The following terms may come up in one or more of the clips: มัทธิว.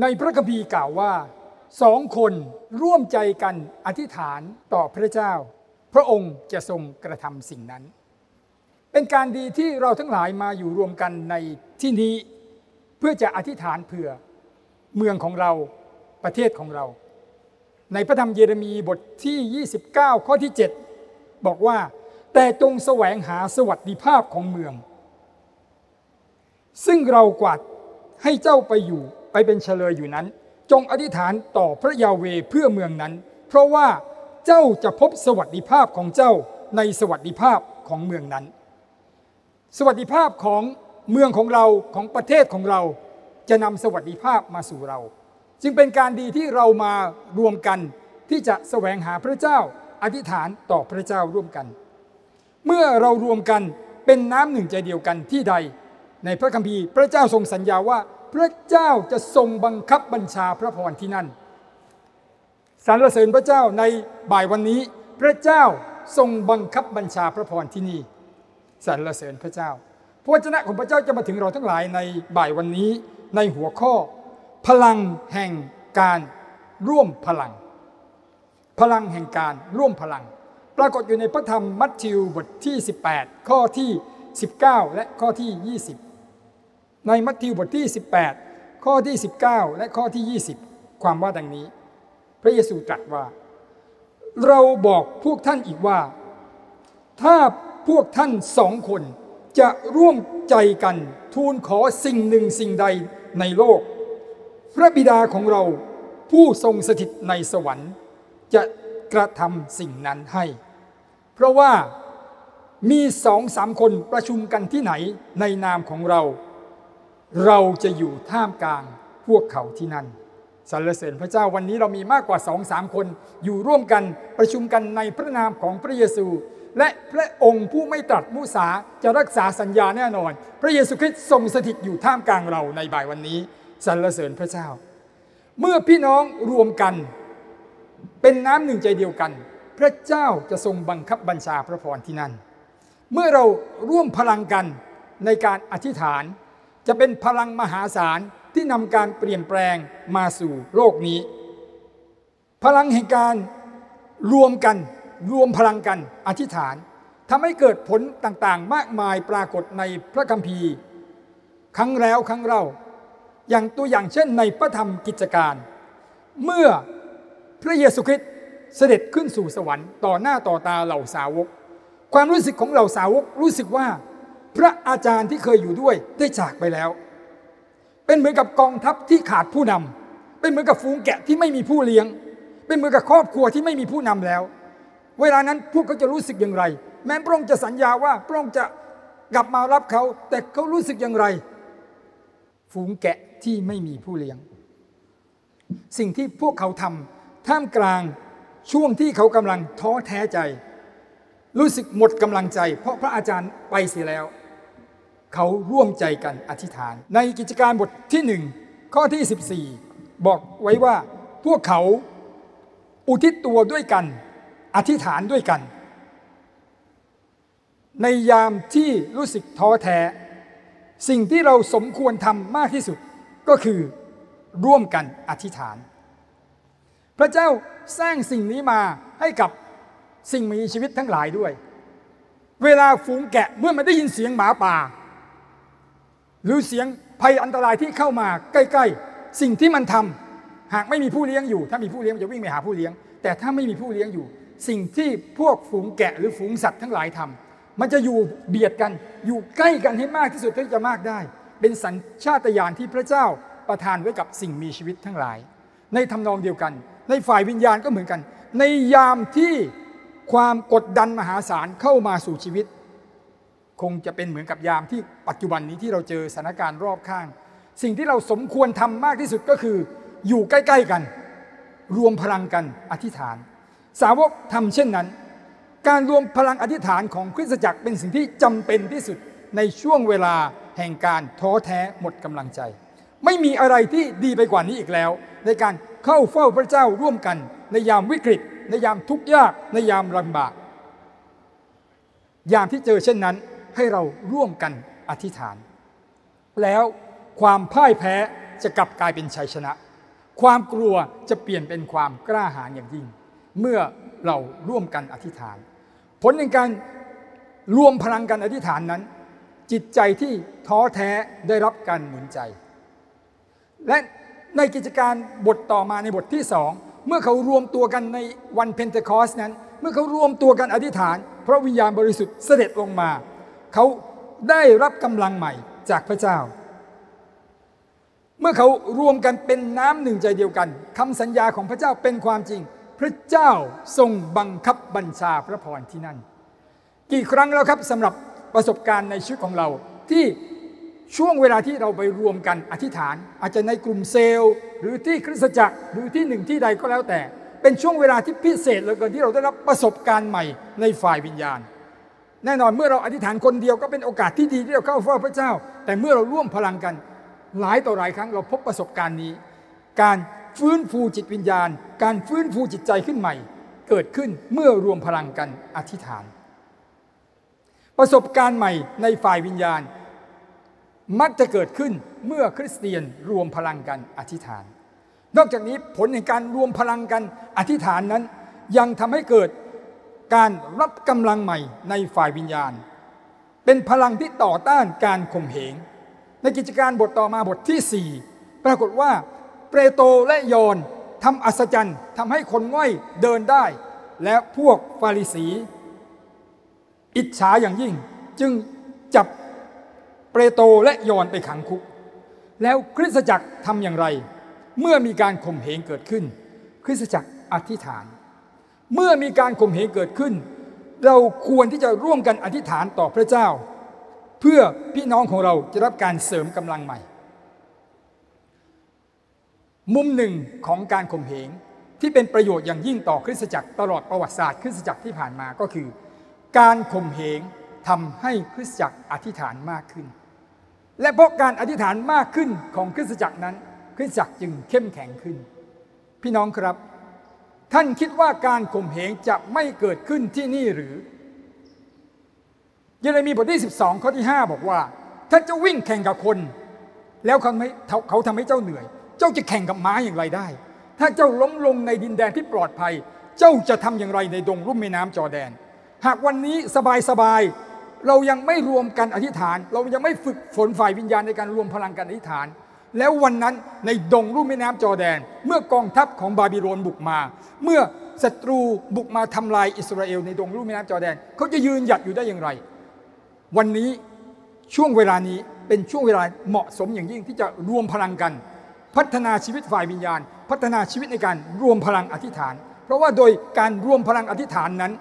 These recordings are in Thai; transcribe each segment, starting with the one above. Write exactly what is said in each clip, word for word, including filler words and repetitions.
ในพระคัมภีร์กล่าวว่าสองคนร่วมใจกันอธิษฐานต่อพระเจ้าพระองค์จะทรงกระทำสิ่งนั้นเป็นการดีที่เราทั้งหลายมาอยู่รวมกันในที่นี้เพื่อจะอธิษฐานเผื่อเมืองของเราประเทศของเราในพระธรรมเยเรมีบทที่ยี่สิบเก้าข้อที่เจ็ดบอกว่าแต่จงแสวงหาสวัสดิภาพของเมืองซึ่งเรากวาดให้เจ้าไปอยู่ไปเป็นเฉลยอยู่นั้นจงอธิษฐานต่อพระยาห์เวห์เพื่อเมืองนั้นเพราะว่าเจ้าจะพบสวัสดิภาพของเจ้าในสวัสดิภาพของเมืองนั้นสวัสดิภาพของเมืองของเราของประเทศของเราจะนำสวัสดิภาพมาสู่เราจึงเป็นการดีที่เรามารวมกันที่จะแสวงหาพระเจ้าอธิษฐานต่อพระเจ้าร่วมกันเมื่อเรารวมกันเป็นน้ำหนึ่งใจเดียวกันที่ใดในพระคัมภีร์พระเจ้าทรงสัญญาว่าพระเจ้าจะทรงบังคับบัญชาพระพรที่นั่นสรรเสริญพระเจ้าในบ่ายวันนี้พระเจ้าทรงบังคับบัญชาพระพรที่นี่สรรเสริญพระเจ้าพระวจนะของพระเจ้าจะมาถึงเราทั้งหลายในบ่ายวันนี้ในหัวข้อพลังแห่งการร่วมพลังพลังแห่งการร่วมพลังปรากฏอยู่ในพระธรรมมัทธิวบทที่สิบแปดข้อที่สิบเก้าและข้อที่ยี่สิบในมัทธิวบทที่สิบแปดข้อที่สิบเก้าและข้อที่ยี่สิบความว่าดังนี้พระเยซูตรัสว่าเราบอกพวกท่านอีกว่าถ้าพวกท่านสองคนจะร่วมใจกันทูลขอสิ่งหนึ่งสิ่งใดในโลกพระบิดาของเราผู้ทรงสถิตในสวรรค์จะกระทำสิ่งนั้นให้เพราะว่ามีสองสามคนประชุมกันที่ไหนในนามของเราเราจะอยู่ท่ามกลางพวกเขาที่นั่นสรรเสริญพระเจ้าวันนี้เรามีมากกว่าสองสามคนอยู่ร่วมกันประชุมกันในพระนามของพระเยซูและพระองค์ผู้ไม่ตรัสมุสาจะรักษาสัญญาแน่นอนพระเยซูคริสต์ทรงสถิตอยู่ท่ามกลางเราในบ่ายวันนี้สรรเสริญพระเจ้าเมื่อพี่น้องรวมกันเป็นน้ำหนึ่งใจเดียวกันพระเจ้าจะทรงบังคับบัญชาพระพรที่นั่นเมื่อเราร่วมพลังกันในการอธิษฐานจะเป็นพลังมหาศาลที่นำการเปลี่ยนแปลงมาสู่โลกนี้พลังแห่งการรวมกันรวมพลังกันอธิษฐานทำให้เกิดผลต่างๆมากมายปรากฏในพระคัมภีร์ครั้งแล้วครั้งเล่าอย่างตัวอย่างเช่นในพระธรรมกิจการเมื่อพระเยซูคริสต์เสด็จขึ้นสู่สวรรค์ต่อหน้าต่อตาเหล่าสาวกความรู้สึกของเหล่าสาวกรู้สึกว่าพระอาจารย์ที่เคยอยู่ด้วยได้จากไปแล้วเป็นเหมือนกับกองทัพที่ขาดผู้นำเป็นเหมือนกับฝูงแกะที่ไม่มีผู้เลี้ยงเป็นเหมือนกับครอบครัวที่ไม่มีผู้นำแล้วเวลานั้นพวกเขาจะรู้สึกอย่างไรแม้พระองค์จะสัญญาว่าพระองค์จะกลับมารับเขาแต่เขารู้สึกอย่างไรฝูงแกะที่ไม่มีผู้เลี้ยงสิ่งที่พวกเขาทำท่ามกลางช่วงที่เขากำลังท้อแท้ใจรู้สึกหมดกำลังใจเพราะพระอาจารย์ไปเสียแล้วเขาร่วมใจกันอธิษฐานในกิจการบทที่หนึ่งข้อที่สิบสี่บอกไว้ว่าพวกเขาอุทิศตัวด้วยกันอธิษฐานด้วยกันในยามที่รู้สึกท้อแท้สิ่งที่เราสมควรทำมากที่สุดก็คือร่วมกันอธิษฐานพระเจ้าสร้างสิ่งนี้มาให้กับสิ่งมีชีวิตทั้งหลายด้วยเวลาฝูงแกะเมื่อมันได้ยินเสียงหมาป่าหรือเสียงภัยอันตรายที่เข้ามาใกล้ๆสิ่งที่มันทำหากไม่มีผู้เลี้ยงอยู่ถ้ามีผู้เลี้ยงจะวิ่งไปหาผู้เลี้ยงแต่ถ้าไม่มีผู้เลี้ยงอยู่สิ่งที่พวกฝูงแกะหรือฝูงสัตว์ทั้งหลายทำมันจะอยู่เบียดกันอยู่ใกล้กันให้มากที่สุดที่จะมากได้เป็นสัญชาตญาณที่พระเจ้าประทานไว้กับสิ่งมีชีวิตทั้งหลายในทำนองเดียวกันในฝ่ายวิญญาณก็เหมือนกันในยามที่ความกดดันมหาศาลเข้ามาสู่ชีวิตคงจะเป็นเหมือนกับยามที่ปัจจุบันนี้ที่เราเจอสถานการณ์รอบข้างสิ่งที่เราสมควรทำมากที่สุดก็คืออยู่ใกล้ๆกันรวมพลังกันอธิษฐานสาวกทำเช่นนั้นการรวมพลังอธิษฐานของคริสตจักรเป็นสิ่งที่จำเป็นที่สุดในช่วงเวลาแห่งการท้อแท้หมดกำลังใจไม่มีอะไรที่ดีไปกว่านี้อีกแล้วในการเข้าเฝ้าพระเจ้าร่วมกันในยามวิกฤตในยามทุกข์ยากในยามลำบากยามที่เจอเช่นนั้นให้เราร่วมกันอธิษฐานแล้วความพ่ายแพ้ จะกลับกลายเป็นชัยชนะความกลัวจะเปลี่ยนเป็นความกล้าหาญอย่างยิ่งเมื่อเราร่วมกันอธิษฐานผลในการรวมพลังกันอธิษฐานนั้นจิตใจที่ท้อแท้ได้รับการหนุนใจและในกิจการบทต่อมาในบทที่สองเมื่อเขารวมตัวกันในวันเพนเทคอสต์นั้นเมื่อเขารวมตัวกันอธิษฐานพระวิญญาณบริสุทธิ์เสด็จลงมาเขาได้รับกำลังใหม่จากพระเจ้าเมื่อเขารวมกันเป็นน้ำหนึ่งใจเดียวกันคำสัญญาของพระเจ้าเป็นความจริงพระเจ้าทรงบังคับบัญชาพระพรที่นั่นกี่ครั้งแล้วครับสำหรับประสบการณ์ในชีวิตของเราที่ช่วงเวลาที่เราไปรวมกันอธิษฐานอาจจะในกลุ่มเซลล์หรือที่คริสตจักรหรือที่หนึ่งที่ใดก็แล้วแต่เป็นช่วงเวลาที่พิเศษเหลือเกินที่เราได้รับประสบการณ์ใหม่ในฝ่ายวิญญาณแน่นอนเมื่อเราอธิษฐานคนเดียวก็เป็นโอกาสที่ดีที่เราเข้าเฝ้าพระเจ้าแต่เมื่อเราร่วมพลังกันหลายต่อหลายครั้งเราพบประสบการณ์นี้การฟื้นฟูจิตวิญญาณการฟื้นฟูจิตใจขึ้นใหม่เกิดขึ้นเมื่อรวมพลังกันอธิษฐานประสบการณ์ใหม่ในฝ่ายวิญญาณมักจะเกิดขึ้นเมื่อคริสเตียนรวมพลังกันอธิษฐานนอกจากนี้ผลในการรวมพลังกันอธิษฐานนั้นยังทำให้เกิดการรับกำลังใหม่ในฝ่ายวิญญาณเป็นพลังที่ต่อต้านการข่มเหงในกิจการบทต่อมาบทที่สี่ปรากฏว่าเปโตรและยอห์นทำอัศจรรย์ทำให้คนง่อยเดินได้และพวกฟาริสีอิจฉาอย่างยิ่งจึงจับเปโตรและยอห์นไปขังคุกแล้วคริสตจักรทำอย่างไรเมื่อมีการข่มเหงเกิดขึ้นคริสตจักรอธิษฐานเมื่อมีการข่มเหงเกิดขึ้นเราควรที่จะร่วมกันอธิษฐานต่อพระเจ้าเพื่อพี่น้องของเราจะรับการเสริมกำลังใหม่มุมหนึ่งของการข่มเหงที่เป็นประโยชน์อย่างยิ่งต่อคริสตจักรตลอดประวัติศาสตร์คริสตจักรที่ผ่านมาก็คือการข่มเหงทำให้คริสตจักรอธิษฐานมากขึ้นและเพราะการอธิษฐานมากขึ้นของคริสตจักรนั้นคริสตจักรจึงเข้มแข็งขึ้นพี่น้องครับท่านคิดว่าการข่มเหงจะไม่เกิดขึ้นที่นี่หรือเยเรมีบทที่สิบสองข้อที่ห้าบอกว่าท่านจะวิ่งแข่งกับคนแล้วเขาไม่เขาทำให้เจ้าเหนื่อยเจ้าจะแข่งกับม้าอย่างไรได้ถ้าเจ้าล้มลงในดินแดนที่ปลอดภัยเจ้าจะทำอย่างไรในดงลุ่มแม่น้ำจอร์แดนหากวันนี้สบายๆเรายังไม่รวมกันอธิษฐานเรายังไม่ฝึกฝนฝ่ายวิญญาณในการรวมพลังกันอธิษฐานแล้ววันนั้นในดงลุ่มแม่น้ำจอร์แดนเมื่อกองทัพของบาบิโลนบุกมาเมื่อศัตรูบุกมาทำลายอิสราเอลในดงลุ่มแม่น้ำจอร์แดนเขาจะยืนหยัดอยู่ได้อย่างไรวันนี้ช่วงเวลานี้เป็นช่วงเวลาเหมาะสมอย่างยิ่งที่จะรวมพลังกันพัฒนาชีวิตฝ่ายวิญญาณพัฒนาชีวิตในการรวมพลังอธิษฐานเพราะว่าโดยการรวมพลังอธิษฐานนั้น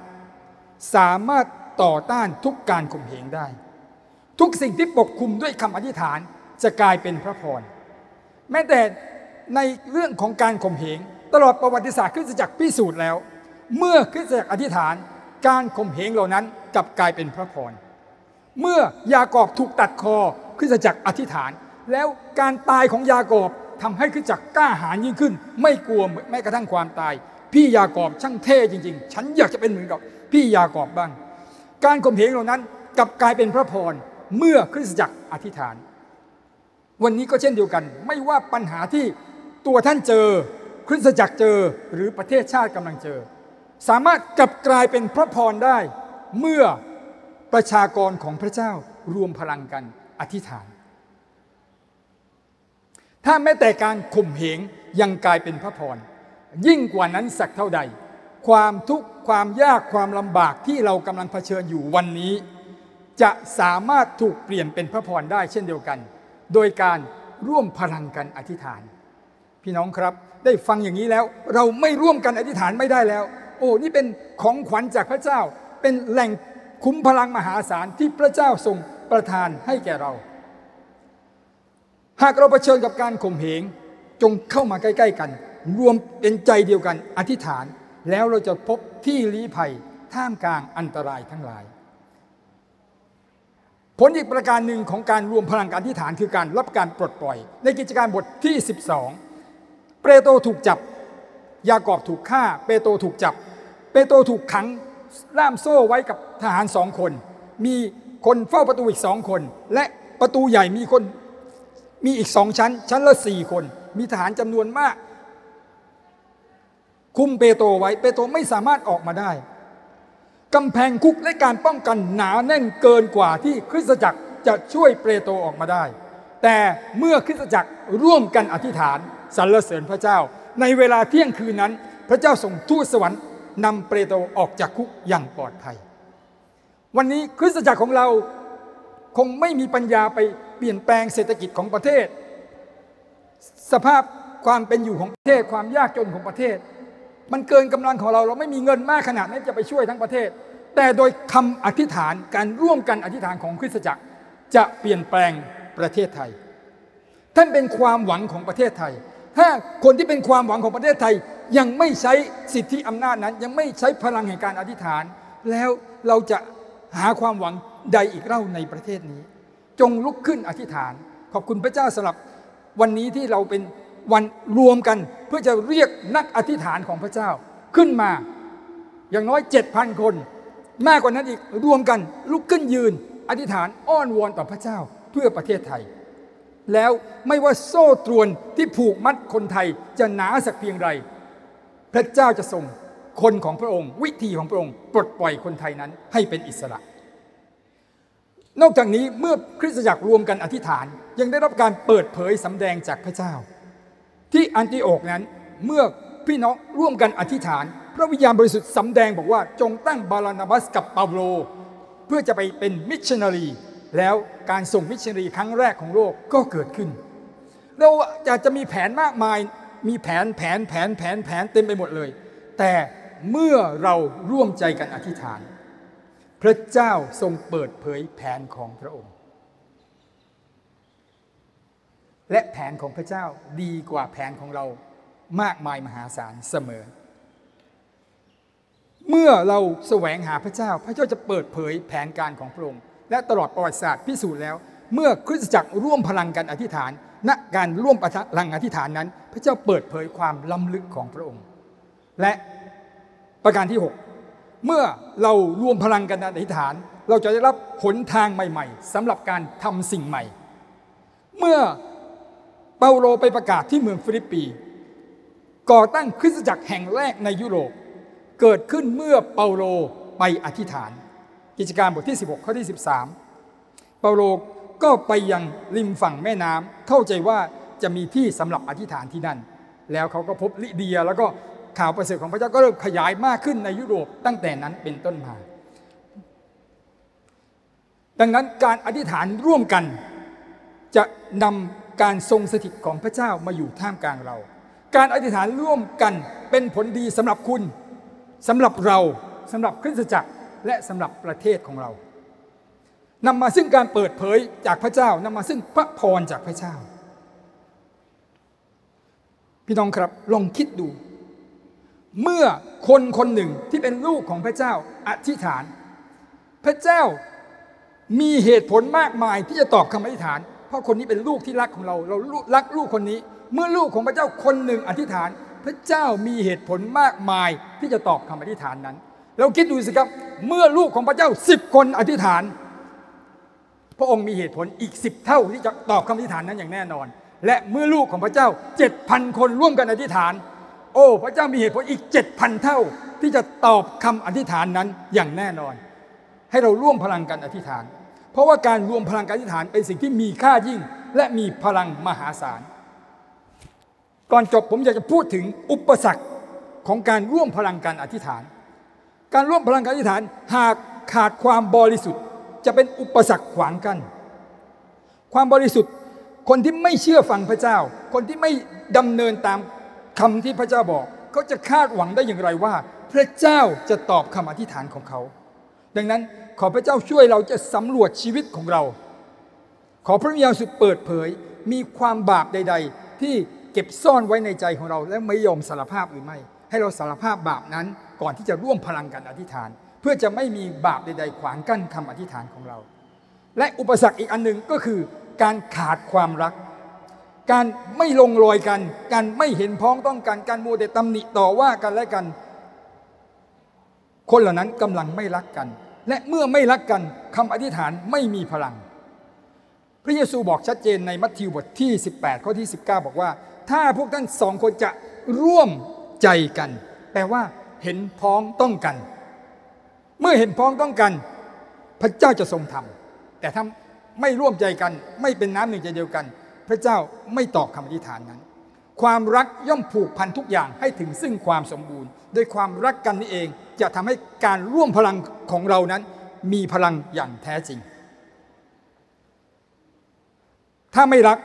สามารถต่อต้านทุกการข่มเหงได้ทุกสิ่งที่ปกคลุมด้วยคำอธิษฐานจะกลายเป็นพระพรแม้แต่ในเรื่องของการข่มเหงตลอดประวัติศาสตร์คริสตจักรพิสูจน์แล้วเมื่อคริสตจักรอธิษฐานการข่มเหงเหล่านั้นกลับกลายเป็นพระพรเมื่อยากอบถูกตัดคอคริสตจักรอธิษฐานแล้วการตายของยากอบทำให้คริสตจักรกล้าหาญยิ่งขึ้นไม่กลัวแม้กระทั่งความตายพี่ยากอบช่างเท่จริงๆฉันอยากจะเป็นเหมือนกับพี่ยากอบบ้างการข่มเหงเหล่านั้นกลับกลายเป็นพระพรเมื่อคริสตจักรอธิษฐานวันนี้ก็เช่นเดียวกันไม่ว่าปัญหาที่ตัวท่านเจอคริสตจักรเจอหรือประเทศชาติกำลังเจอสามารถกลับกลายเป็นพระพรได้เมื่อประชากรของพระเจ้ารวมพลังกันอธิษฐานถ้าแม้แต่การข่มเหงยังกลายเป็นพระพรยิ่งกว่านั้นสักเท่าใดความทุกข์ความยากความลำบากที่เรากำลังเผชิญอยู่วันนี้จะสามารถถูกเปลี่ยนเป็นพระพรได้เช่นเดียวกันโดยการร่วมพลังกันอธิษฐานพี่น้องครับได้ฟังอย่างนี้แล้วเราไม่ร่วมกันอธิษฐานไม่ได้แล้วโอ้นี่เป็นของขวัญจากพระเจ้าเป็นแหล่งคุ้มพลังมหาศาลที่พระเจ้าทรงประทานให้แก่เราหากเราเผชิญกับการข่มเหงจงเข้ามาใกล้ๆกันรวมเป็นใจเดียวกันอธิษฐานแล้วเราจะพบที่ลี้ภัยท่ามกลางอันตรายทั้งหลายผลอีกประการหนึ่งของการรวมพลังการอธิษฐานคือการรับการปลดปล่อยในกิจการบทที่สิบสองเปโตรถูกจับยากอบถูกฆ่าเปโตรถูกจับเปโตรถูกขังล่ามโซ่ไว้กับทหารสองคนมีคนเฝ้าประตูอีกสองคนและประตูใหญ่มีคน มีอีกสองชั้นชั้นละสี่คนมีทหารจำนวนมากคุมเปโตรไว้เปโตรไม่สามารถออกมาได้กำแพงคุกและการป้องกันหนาแน่นเกินกว่าที่คริสตจักรจะช่วยเปโตรออกมาได้แต่เมื่อคริสตจักรร่วมกันอธิษฐานสรรเสริญพระเจ้าในเวลาเที่ยงคืนนั้นพระเจ้าส่งทูตสวรรค์นำเปโตรออกจากคุกอย่างปลอดภัยวันนี้คริสตจักรของเราคงไม่มีปัญญาไปเปลี่ยนแปลงเศรษฐกิจของประเทศสภาพความเป็นอยู่ของประเทศความยากจนของประเทศมันเกินกำลังของเราเราไม่มีเงินมากขนาดนั้นจะไปช่วยทั้งประเทศแต่โดยคำอธิษฐานการร่วมกันอธิษฐานของคริสตจักรจะเปลี่ยนแปลงประเทศไทยท่านเป็นความหวังของประเทศไทยถ้าคนที่เป็นความหวังของประเทศไทยยังไม่ใช้สิทธิอำนาจนั้นยังไม่ใช้พลังแห่งการอธิษฐานแล้วเราจะหาความหวังใดอีกเล่าในประเทศนี้จงลุกขึ้นอธิษฐานขอบคุณพระเจ้าสำหรับวันนี้ที่เราเป็นวันรวมกันเพื่อจะเรียกนักอธิษฐานของพระเจ้าขึ้นมาอย่างน้อย เจ็ดพัน คนมากกว่านั้นอีกรวมกันลุกขึ้นยืนอธิษฐานอ้อนวอนต่อพระเจ้าเพื่อประเทศไทยแล้วไม่ว่าโซ่ตรวนที่ผูกมัดคนไทยจะหนาสักเพียงไรพระเจ้าจะทรงคนของพระองค์วิธีของพระองค์ปลดปล่อยคนไทยนั้นให้เป็นอิสระนอกจากนี้เมื่อคริสตจักรรวมกันอธิษฐานยังได้รับการเปิดเผยสำแดงจากพระเจ้าที่อันติโอกนั้นเมื่อพี่น้องร่วมกันอธิษฐานพระวิญญาณบริสุทธิ์สำแดงบอกว่าจงตั้งบารานาบัสกับเปาโลเพื่อจะไปเป็นมิชชันนารีแล้วการส่งมิชชันนารีครั้งแรกของโลกก็เกิดขึ้นเราจะจะมีแผนมากมายมีแผนแผนแผนแผนแผนเต็มไปหมดเลยแต่เมื่อเราร่วมใจกันอธิษฐานพระเจ้าทรงเปิดเผยแผนของพระองค์และแผนของพระเจ้าดีกว่าแผนของเรามากมายมหาศาลเสมอเมื่อเราแสวงหาพระเจ้าพระเจ้าจะเปิดเผยแผนการของพระองค์และตลอดประวัติศาสตร์พิสูจน์แล้วเมื่อคริสตจักรร่วมพลังกันอธิษฐานณการร่วมพลังอธิษฐานนั้นพระเจ้าเปิดเผยความล้ำลึกของพระองค์และประการที่หกเมื่อเราร่วมพลังกันอธิษฐานเราจะได้รับหนทางใหม่ๆสำหรับการทำสิ่งใหม่เมื่อเปาโลไปประกาศที่เมืองฟิลิปปีก่อตั้งคริสตจักรแห่งแรกในยุโรปเกิดขึ้นเมื่อเปาโลไปอธิษฐานกิจการบทที่สิบหกข้อที่สิบสามเปาโลก็ไปยังริมฝั่งแม่น้ำเข้าใจว่าจะมีที่สำหรับอธิษฐานที่นั่นแล้วเขาก็พบลิเดียแล้วก็ข่าวประเสริฐของพระเจ้าก็เริ่มขยายมากขึ้นในยุโรปตั้งแต่นั้นเป็นต้นมาดังนั้นการอธิษฐานร่วมกันจะนำการทรงสถิตของพระเจ้ามาอยู่ท่ามกลางเราการอธิษฐานร่วมกันเป็นผลดีสำหรับคุณสำหรับเราสำหรับคริสตจักรและสำหรับประเทศของเรานำมาซึ่งการเปิดเผยจากพระเจ้านำมาซึ่งพระพรจากพระเจ้าพี่น้องครับลองคิดดูเมื่อคนคนหนึ่งที่เป็นลูกของพระเจ้าอธิษฐานพระเจ้ามีเหตุผลมากมายที่จะตอบคำอธิษฐานเพราะคนนี้เป็นลูกที่รักของเราเรารักลูกคนนี้เมื่อลูกของพระเจ้าคนหนึ่งอธิษฐานพระเจ้ามีเหตุผลมากมายที่จะตอบคำอธิษฐานนั้นเราคิดดูสิครับเมื่อลูกของพระเจ้าสิบคนอธิษฐานพระองค์มีเหตุผลอีกสิบเท่าที่จะตอบคำอธิษฐานนั้นอย่างแน่นอนและเมื่อลูกของพระเจ้า เจ็ดพัน คนร่วมกันอธิษฐานโอ้พระเจ้ามีเหตุผลอีก เจ็ดพัน เท่าที่จะตอบคำอธิษฐานนั้นอย่างแน่นอนให้เราร่วมพลังกันอธิษฐานเพราะว่าการรวมพลังการอธิษฐานเป็นสิ่งที่มีค่ายิ่งและมีพลังมหาศาลก่อนจบผมอยากจะพูดถึงอุปสรรคของการร่วมพลังการอธิษฐานการร่วมพลังการอธิษฐานหากขาดความบริสุทธิ์จะเป็นอุปสรรคขวางกันความบริสุทธิ์คนที่ไม่เชื่อฟังพระเจ้าคนที่ไม่ดำเนินตามคำที่พระเจ้าบอกเขาจะคาดหวังได้อย่างไรว่าพระเจ้าจะตอบคำอธิษฐานของเขาดังนั้นขอพระเจ้าช่วยเราจะสำรวจชีวิตของเราขอพระวิญญาณสุดเปิดเผยมีความบาปใดๆที่เก็บซ่อนไว้ในใจของเราและไม่ยอมสารภาพหรือไม่ให้เราสารภาพบาปนั้นก่อนที่จะร่วมพลังกันอธิษฐานเพื่อจะไม่มีบาปใดๆขวางกั้นคำอธิษฐานของเราและอุปสรรคอีกอันหนึ่งก็คือการขาดความรักการไม่ลงรอยกันการไม่เห็นพ้องต้องกันการมัวแต่ตำหนิต่อว่ากันและกันคนเหล่านั้นกำลังไม่รักกันและเมื่อไม่รักกันคำอธิษฐานไม่มีพลัง พระเยซูบอกชัดเจนในมัทธิวบทที่สิบแปดข้อที่สิบเก้าบอกว่าถ้าพวกท่านสองคนจะร่วมใจกันแปลว่าเห็นพ้องต้องกันเมื่อเห็นพ้องต้องกันพระเจ้าจะทรงทำแต่ถ้าไม่ร่วมใจกันไม่เป็นน้ำหนึ่งใจเดียวกันพระเจ้าไม่ตอบคำอธิษฐานนั้นความรักย่อมผูกพันทุกอย่างให้ถึงซึ่งความสมบูรณ์โดยความรักกันนี่เองจะทำให้การร่วมพลังของเรานั้นมีพลังอย่างแท้จริงถ้าไม่รัก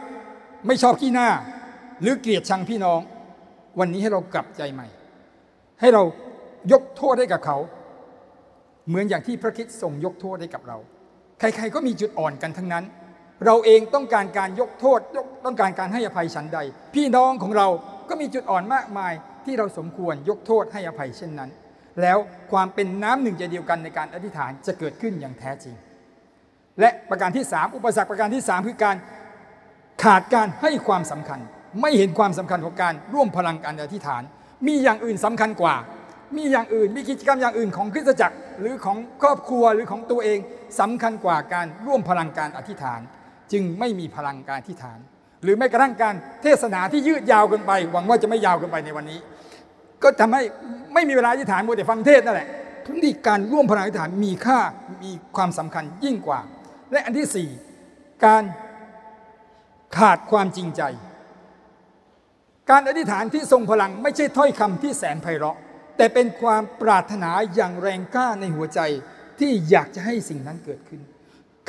ไม่ชอบขี้หน้าหรือเกลียดชังพี่น้องวันนี้ให้เรากลับใจใหม่ให้เรายกโทษให้กับเขาเหมือนอย่างที่พระคริสต์ทรงยกโทษให้กับเราใครๆก็มีจุดอ่อนกันทั้งนั้นเราเองต้องการการยกโทษต้องการการให้อภัยฉันใดพี่น้องของเราก็มีจุดอ่อนมากมายที่เราสมควรยกโทษให้อภัยเช่นนั้นแล้วความเป็นน้ำหนึ่งใจเดียวกันในการอธิษฐานจะเกิดขึ้นอย่างแท้จริงและประการที่สามอุปสรรคประการที่สามคือการขาดการให้ความสำคัญไม่เห็นความสำคัญของการร่วมพลังการอธิษฐานมีอย่างอื่นสำคัญกว่ามีอย่างอื่นมีกิจกรรมอย่างอื่นของคริสตจักรหรือของครอบครัวหรือของตัวเองสำคัญกว่าการร่วมพลังการอธิษฐานจึงไม่มีพลังการอธิษฐานหรือแม้กระทั่งการเทศนาที่ยืดยาวเกินไปหวังว่าจะไม่ยาวเกินไปในวันนี้ก็ทำให้ไม่มีเวลาอธิษฐานมัวแต่ฟังเทศนั่นแหละทุกที่การร่วมพลังอธิษฐานมีค่ามีความสำคัญยิ่งกว่าและอันที่สี่การขาดความจริงใจการอธิษฐานที่ทรงพลังไม่ใช่ถ้อยคำที่แสนไพเราะแต่เป็นความปรารถนาอย่างแรงกล้าในหัวใจที่อยากจะให้สิ่งนั้นเกิดขึ้น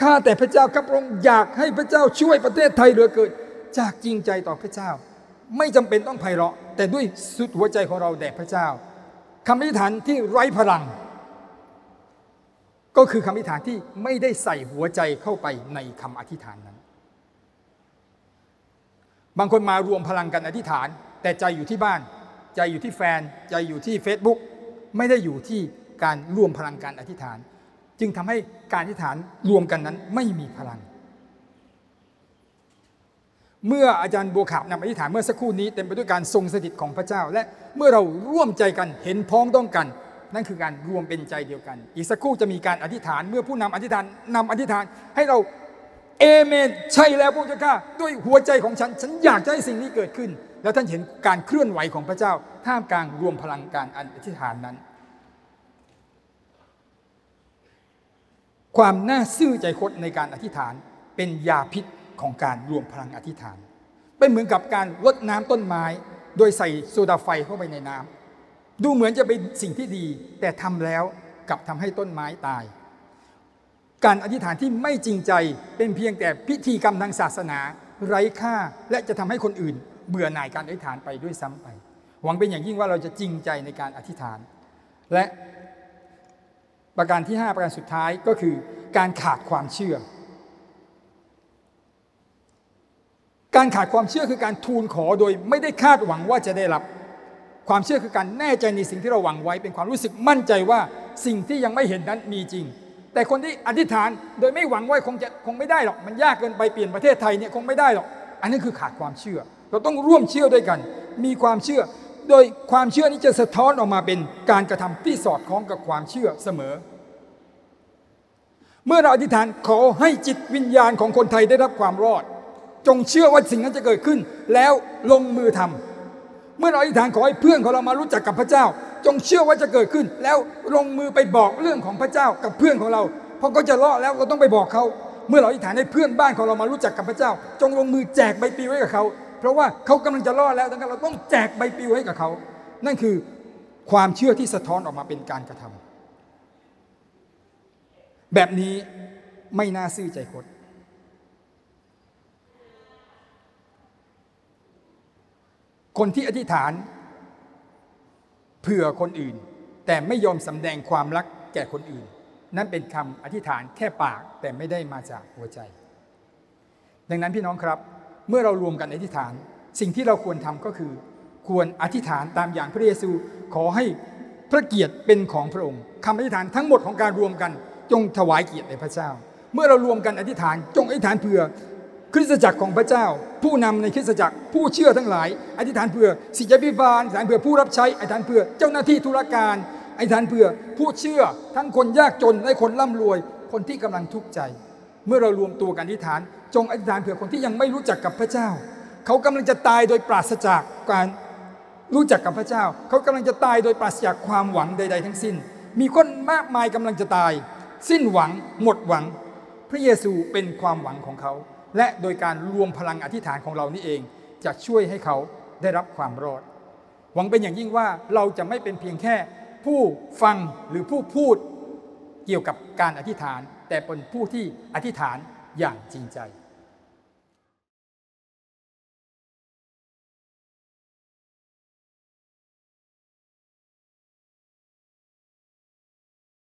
ข้าแต่พระเจ้าครับพระองค์อยากให้พระเจ้าช่วยประเทศไทยเหลือเกินจากจริงใจต่อพระเจ้าไม่จำเป็นต้องไพเราะแต่ด้วยสุดหัวใจของเราแด่พระเจ้าคำอธิษฐานที่ไร้พลังก็คือคำอธิษฐานที่ไม่ได้ใส่หัวใจเข้าไปในคำอธิษฐานนั้นบางคนมารวมพลังกันอธิษฐานแต่ใจอยู่ที่บ้านใจอยู่ที่แฟนใจอยู่ที่ Facebook ไม่ได้อยู่ที่การรวมพลังการอธิษฐานจึงทำให้การอธิษฐานรวมกันนั้นไม่มีพลังเมื่ออาจารย์บัวขาวนำอธิษฐานเมื่อสักครู่นี้เต็มไปด้วยการทรงสถิตของพระเจ้าและเมื่อเราร่วมใจกันเห็นพ้องต้องกันนั่นคือการรวมเป็นใจเดียวกันอีกสักครู่จะมีการอธิษฐานเมื่อผู้นำอธิษฐานนำอธิษฐานให้เราเอเมนใช่แล้วพระเจ้าข้าด้วยหัวใจของฉันฉันอยากจะให้สิ่งนี้เกิดขึ้นแล้วท่านเห็นการเคลื่อนไหวของพระเจ้าท่ามกลางรวมพลังการอธิษฐานนั้นความน่าซื่อใจคดในการอธิษฐานเป็นยาพิษของการรวมพลังอธิษฐานเป็นเหมือนกับการรดน้ำต้นไม้โดยใส่โซดาไฟเข้าไปในน้ำดูเหมือนจะเป็นสิ่งที่ดีแต่ทำแล้วกลับทำให้ต้นไม้ตายการอธิษฐานที่ไม่จริงใจเป็นเพียงแต่พิธีกรรมทางศาสนาไร้ค่าและจะทำให้คนอื่นเบื่อหน่ายการอธิษฐานไปด้วยซ้ำไปหวังเป็นอย่างยิ่งว่าเราจะจริงใจในการอธิษฐานและประการที่ห้าประการสุดท้ายก็คือการขาดความเชื่อการขาดความเชื่อคือการทูลขอโดยไม่ได้คาดหวังว่าจะได้รับความเชื่อคือการแน่ใจในสิ่งที่เราหวังไว้เป็นความรู้สึกมั่นใจว่าสิ่งที่ยังไม่เห็นนั้นมีจริงแต่คนที่อธิษฐานโดยไม่หวังไว้คงจะคงไม่ได้หรอกมันยากเกินไปเปลี่ยนประเทศไทยเนี่ยคงไม่ได้หรอกอันนี้คือขาดความเชื่อเราต้องร่วมเชื่อด้วยกันมีความเชื่อโดยความเชื่อนี้จะสะท้อนออกมาเป็นการกระทำที่สอดคล้องกับความเชื่อเสมอเมื่อเราอธิษฐานขอให้จิตวิญญาณของคนไทยได้รับความรอดจงเชื่อว่าสิ่งนั้นจะเกิดขึ้นแล้วลงมือทำเมื่อเราอธิษฐานขอให้เพื่อนของเรามารู้จักกับพระเจ้าจงเชื่อว่าจะเกิดขึ้นแล้วลงมือไปบอกเรื่องของพระเจ้ากับเพื่อนของเราเพราะเขาจะรอดแล้วเราต้องไปบอกเขาเมื่อเราอธิษฐานให้เพื่อนบ้านของเรามารู้จักกับพระเจ้าจงลงมือแจกใบปลิวให้กับเขาเพราะว่าเขากำลังจะรอดแล้วดังนั้นเราต้องแจกใบปลิวให้กับเขานั่นคือความเชื่อที่สะท้อนออกมาเป็นการกระทำแบบนี้ไม่น่าซื่อใจคดคนที่อธิษฐานเผื่อคนอื่นแต่ไม่ยอมสำแดงความรักแก่คนอื่นนั่นเป็นคำอธิษฐานแค่ปากแต่ไม่ได้มาจากหัวใจดังนั้นพี่น้องครับเมื่อเรารวมกันอธิษฐานสิ่งที่เราควรทำก็คือควรอธิษฐานตามอย่างพระเยซูขอให้พระเกียรติเป็นของพระองค์คำอธิษฐานทั้งหมดของการรวมกันจงถวายเกียรติแด่พระเจ้าเมื่อเรารวมกันอธิษฐานจงอธิษฐานเผื่อคริสตจักรของพระเจ้าผู้นำในคริสตจักรผู้เชื่อทั้งหลายอธิษฐานเผื่อศิษยาภิบาลอธิษฐานเผื่อผู้รับใช้อธิษฐานเผื่อเจ้าหน้าที่ธุรการอธิษฐานเผื่อผู้เชื่อทั้งคนยากจนและคนร่ำรวยคนที่กำลังทุกข์ใจเมื่อเรารวมตัวกันอธิษฐาน จงอธิษฐานเผื่อคนที่ยังไม่รู้จักกับพระเจ้าเขากำลังจะตายโดยปราศจากการรู้จักกับพระเจ้าเขากำลังจะตายโดยปราศจากความหวังใดๆทั้งสิ้นมีคนมากมายกำลังจะตายสิ้นหวังหมดหวังพระเยซูเป็นความหวังของเขาและโดยการรวมพลังอธิษฐานของเรานี่เองจะช่วยให้เขาได้รับความรอดหวังเป็นอย่างยิ่งว่าเราจะไม่เป็นเพียงแค่ผู้ฟังหรือผู้พูดเกี่ยวกับการอธิษฐานแต่เป็นผู้ที่อธิษฐานอย่างจริงใจ